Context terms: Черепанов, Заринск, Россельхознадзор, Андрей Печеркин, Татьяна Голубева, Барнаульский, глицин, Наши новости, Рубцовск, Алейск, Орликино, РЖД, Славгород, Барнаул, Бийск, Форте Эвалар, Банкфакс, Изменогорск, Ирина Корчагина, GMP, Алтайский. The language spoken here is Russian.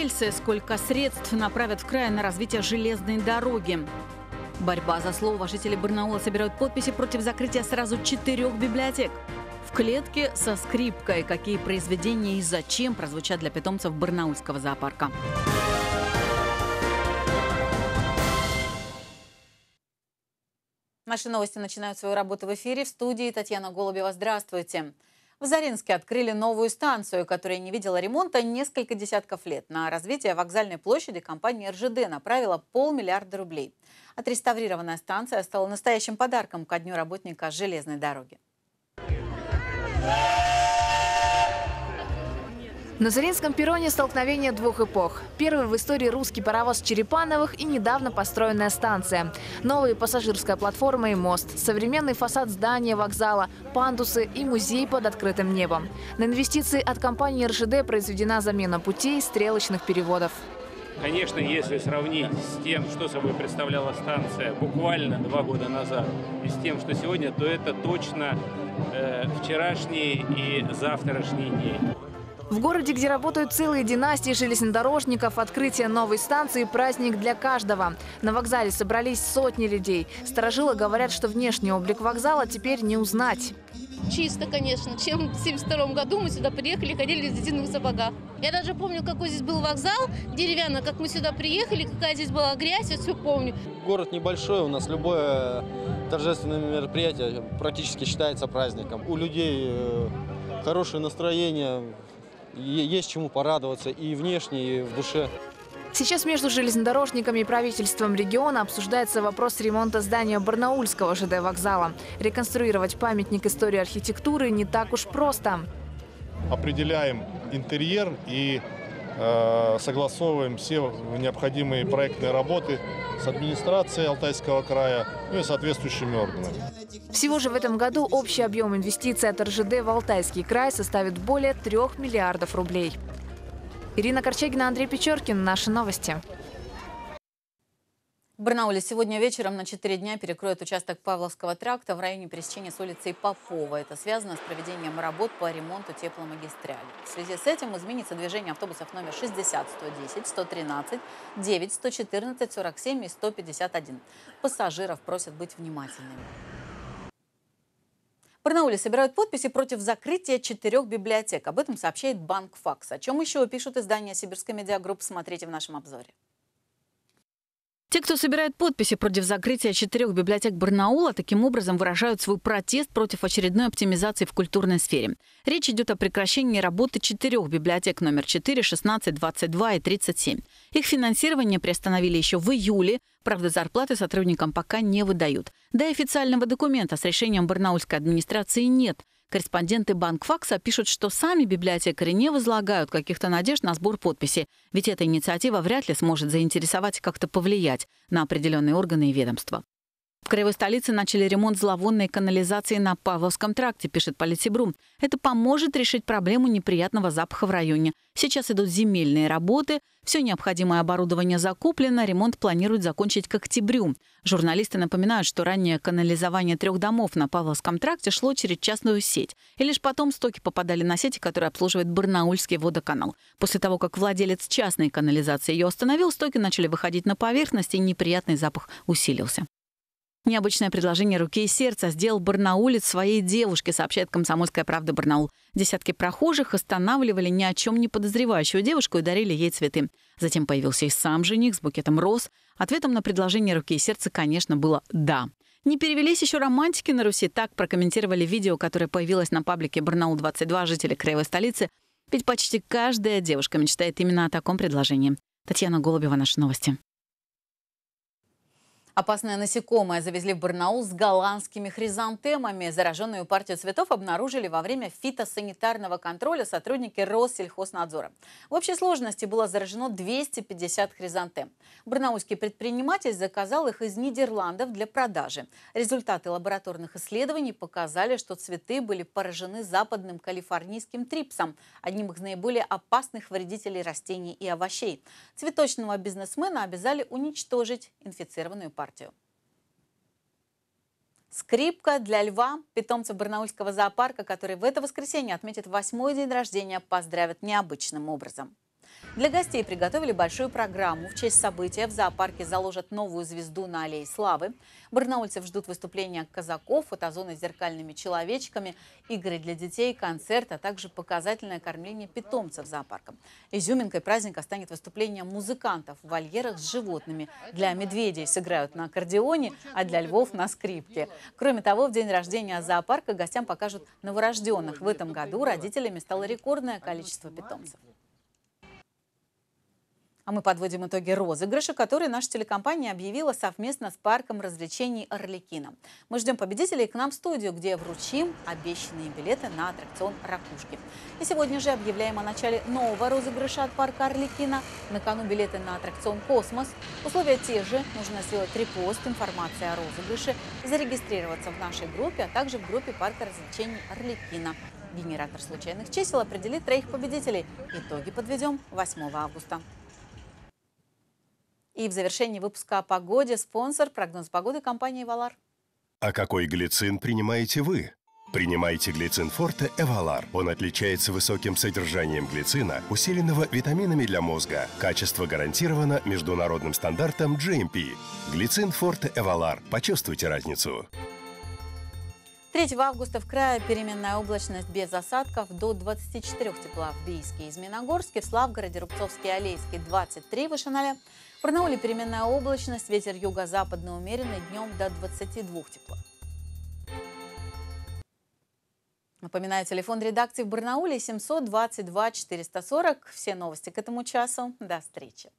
рельсы, сколько средств направят в край на развитие железной дороги. Борьба за слово. Жители Барнаула собирают подписи против закрытия сразу 4 библиотек. В клетке со скрипкой. Какие произведения и зачем прозвучат для питомцев Барнаульского зоопарка? Наши новости начинают свою работу в эфире. В студии Татьяна Голубева. Здравствуйте. В Заринске открыли новую станцию, которая не видела ремонта несколько десятков лет. На развитие вокзальной площади компания РЖД направила полмиллиарда рублей. Отреставрированная станция стала настоящим подарком ко Дню работника железной дороги. На Заринском перроне столкновение двух эпох. Первый в истории русский паровоз Черепановых и недавно построенная станция. Новые пассажирская платформа и мост, современный фасад здания вокзала, пандусы и музей под открытым небом. На инвестиции от компании РЖД произведена замена путей стрелочных переводов. Конечно, если сравнить с тем, что собой представляла станция буквально 2 года назад, и с тем, что сегодня, то это точно вчерашний и завтрашний день. В городе, где работают целые династии железнодорожников, открытие новой станции – праздник для каждого. На вокзале собрались сотни людей. Старожилы говорят, что внешний облик вокзала теперь не узнать. Чисто, конечно. Чем в 1972 году мы сюда приехали, ходили в детиных сапогах. Я даже помню, какой здесь был вокзал деревянный, как мы сюда приехали, какая здесь была грязь, я все помню. Город небольшой, у нас любое торжественное мероприятие практически считается праздником. У людей хорошее настроение. Есть чему порадоваться и внешне, и в душе. Сейчас между железнодорожниками и правительством региона обсуждается вопрос ремонта здания Барнаульского ЖД вокзала. Реконструировать памятник истории архитектуры не так уж просто. Определяем интерьер и согласовываем все необходимые проектные работы с администрацией Алтайского края, ну и соответствующими органами. Всего же в этом году общий объем инвестиций от РЖД в Алтайский край составит более 3 миллиардов рублей. Ирина Корчагина, Андрей Печеркин. Наши новости. В Барнауле сегодня вечером на 4 дня перекроют участок Павловского тракта в районе пересечения с улицей Попова. Это связано с проведением работ по ремонту тепломагистрали. В связи с этим изменится движение автобусов номер 60, 110, 113, 9, 114, 47 и 151. Пассажиров просят быть внимательными. В Барнауле собирают подписи против закрытия 4 библиотек. Об этом сообщает банк «Факс». О чем еще пишут издания Сибирской медиагруппы, смотрите в нашем обзоре. Те, кто собирает подписи против закрытия 4 библиотек Барнаула, таким образом выражают свой протест против очередной оптимизации в культурной сфере. Речь идет о прекращении работы 4 библиотек номер 4, 16, 22 и 37. Их финансирование приостановили еще в июле. Правда, зарплаты сотрудникам пока не выдают. Да и официального документа с решением барнаульской администрации нет. Корреспонденты «Банкфакса» пишут, что сами библиотекари не возлагают каких-то надежд на сбор подписей, ведь эта инициатива вряд ли сможет заинтересовать и как-то повлиять на определенные органы и ведомства. В краевой столице начали ремонт зловонной канализации на Павловском тракте, пишет Политсибру. Это поможет решить проблему неприятного запаха в районе. Сейчас идут земельные работы, все необходимое оборудование закуплено, ремонт планируют закончить к октябрю. Журналисты напоминают, что ранее канализование 3 домов на Павловском тракте шло через частную сеть. И лишь потом стоки попадали на сети, которые обслуживает Барнаульский водоканал. После того, как владелец частной канализации ее остановил, стоки начали выходить на поверхность, и неприятный запах усилился. Необычное предложение руки и сердца сделал барнаулец своей девушке, сообщает «Комсомольская правда» Барнаул. Десятки прохожих останавливали ни о чем не подозревающую девушку и дарили ей цветы. Затем появился и сам жених с букетом роз. Ответом на предложение руки и сердца, конечно, было «да». Не перевелись еще романтики на Руси, так прокомментировали видео, которое появилось на паблике «Барнаул-22» жители краевой столицы. Ведь почти каждая девушка мечтает именно о таком предложении. Татьяна Голубева, Наши новости. Опасное насекомое завезли в Барнаул с голландскими хризантемами. Зараженную партию цветов обнаружили во время фитосанитарного контроля сотрудники Россельхознадзора. В общей сложности было заражено 250 хризантем. Барнаульский предприниматель заказал их из Нидерландов для продажи. Результаты лабораторных исследований показали, что цветы были поражены западным калифорнийским трипсом, одним из наиболее опасных вредителей растений и овощей. Цветочного бизнесмена обязали уничтожить инфицированную партию. Скрипка для льва. Питомцы Барнаульского зоопарка, который в это воскресенье отметит 8-й день рождения, поздравят необычным образом. Для гостей приготовили большую программу. В честь события в зоопарке заложат новую звезду на Аллее Славы. Барнаульцев ждут выступления казаков, фотозоны с зеркальными человечками, игры для детей, концерт, а также показательное кормление питомцев зоопарком. Изюминкой праздника станет выступление музыкантов в вольерах с животными. Для медведей сыграют на аккордеоне, а для львов на скрипке. Кроме того, в день рождения зоопарка гостям покажут новорожденных. В этом году родителями стало рекордное количество питомцев. А мы подводим итоги розыгрыша, который наша телекомпания объявила совместно с парком развлечений «Орликино». Мы ждем победителей к нам в студию, где вручим обещанные билеты на аттракцион «Ракушки». И сегодня же объявляем о начале нового розыгрыша от парка «Орликино». На кону билеты на аттракцион «Космос». Условия те же. Нужно сделать репост информации о розыгрыше, зарегистрироваться в нашей группе, а также в группе парка развлечений «Орликино». Генератор случайных чисел определит троих победителей. Итоги подведем 8 августа. И в завершении выпуска о погоде спонсор — прогноз погоды компании «Эвалар». А какой глицин принимаете вы? Принимайте глицин «Форте Эвалар». Он отличается высоким содержанием глицина, усиленного витаминами для мозга. Качество гарантировано международным стандартом GMP. Глицин «Форте Эвалар». Почувствуйте разницу. 3 августа в крае переменная облачность без осадков, до 24 тепла в Бийске, Изменогорске, в Славгороде, Рубцовске и Алейске 23, выше 0. В Барнауле переменная облачность, ветер юго-западный умеренный, днем до 22 тепла. Напоминаю, телефон редакции в Барнауле 722 440. Все новости к этому часу. До встречи.